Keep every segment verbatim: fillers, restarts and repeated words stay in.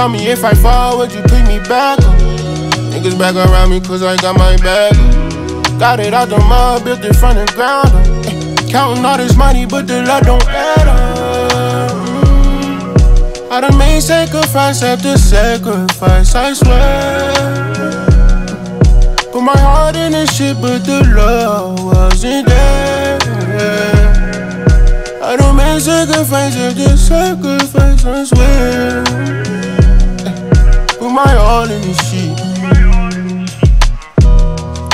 tell me if I fall, would you pick me back up? Niggas back around me cause I got my bag up. Got it out the mud, built it from the ground up. eh, Counting all this money, but the love don't add up. mm. I done made sacrifice after sacrifice, I swear. Put my heart in this shit, but the love wasn't there. I don't make sacrifice after sacrifice, I swear. Put my all in this shit.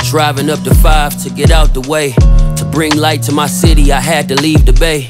Driving up to five to get out the way. To bring light to my city, I had to leave the bay.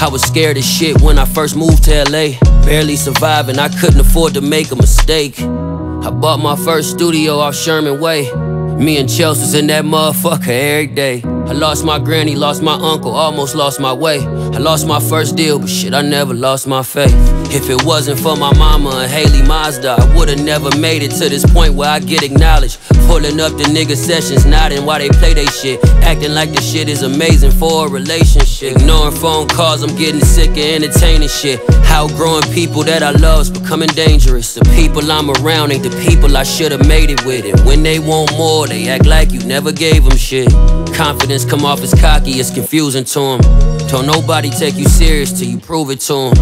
I was scared as shit when I first moved to L A. Barely surviving, I couldn't afford to make a mistake. I bought my first studio off Sherman Way. Me and Chelsea was in that motherfucker every day. I lost my granny, lost my uncle, almost lost my way. I lost my first deal, but shit, I never lost my faith. If it wasn't for my mama and Haley Mazda, I would've never made it to this point where I get acknowledged. Pulling up the nigga sessions, nodding while they play they shit. Acting like the shit is amazing for a relationship. Ignoring phone calls, I'm getting sick of entertaining shit. Outgrowing people that I love's becoming dangerous. The people I'm around ain't the people I should've made it with. And when they want more, they act like you never gave them shit. Confidence come off as cocky, it's confusing to them. Don't nobody take you serious till you prove it to them.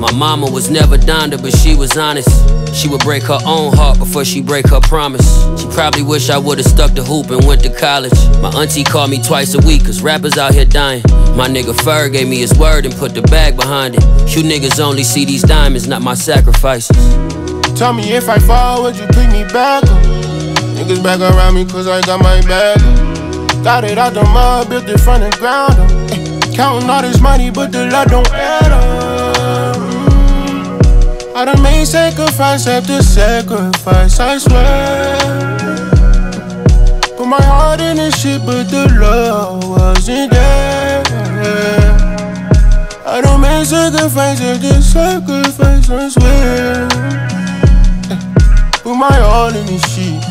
My mama was never Donda, but she was honest. She would break her own heart before she break her promise. She probably wish I would've stuck to hoop and went to college. My auntie called me twice a week, cause rappers out here dying. My nigga Ferg gave me his word and put the bag behind it. You niggas only see these diamonds, not my sacrifices. Tell me if I fall, would you pick me back up? Niggas back around me cause I got my bag up. Got it out the mud, built it from the ground up. eh, Counting all this money, but the love don't add up. mm. I done made sacrifice after sacrifice, I swear. Put my heart in this shit, but the love wasn't there. I done made sacrifice after sacrifice, I swear. eh, Put my all in this shit.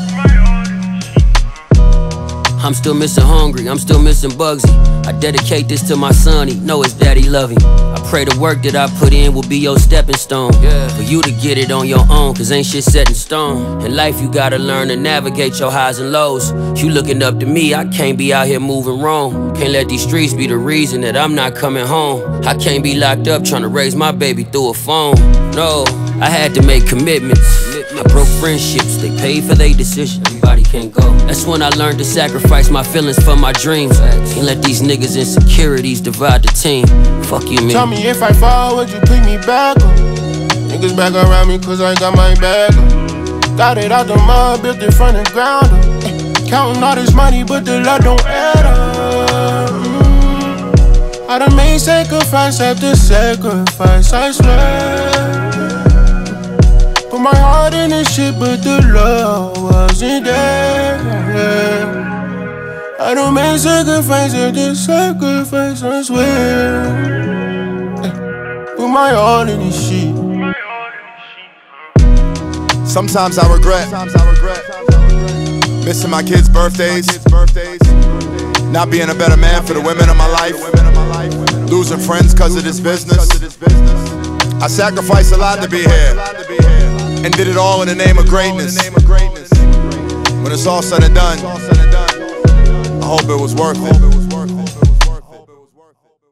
I'm still missing Hungry, I'm still missing Bugsy. I dedicate this to my son, he know his daddy love him. I pray the work that I put in will be your stepping stone, yeah. For you to get it on your own, cause ain't shit set in stone. In life you gotta learn to navigate your highs and lows. You looking up to me, I can't be out here moving wrong. Can't let these streets be the reason that I'm not coming home. I can't be locked up trying to raise my baby through a phone. No, I had to make commitments. I broke friendships, they paid for their decision. Everybody can't go. That's when I learned to sacrifice my feelings for my dreams. Can't let these niggas' insecurities divide the team. Fuck you, man. Tell me if I fall, would you pick me back up? Niggas back around me cause I got my bag up. Got it out the mud, built it from the ground up. eh, Counting all this money, but the love don't add up. mm. I done made sacrifice after sacrifice, I swear. Put my heart in this shit, but the love wasn't there. I don't make sacrifice after sacrifice, I swear. Put my heart in this shit. Sometimes I regret missing my kids' birthdays, not being a better man for the women of my life, losing friends cause of this business. I sacrificed a lot to be here and did it all in the name of greatness. When it's all said and done, I hope it was worth it.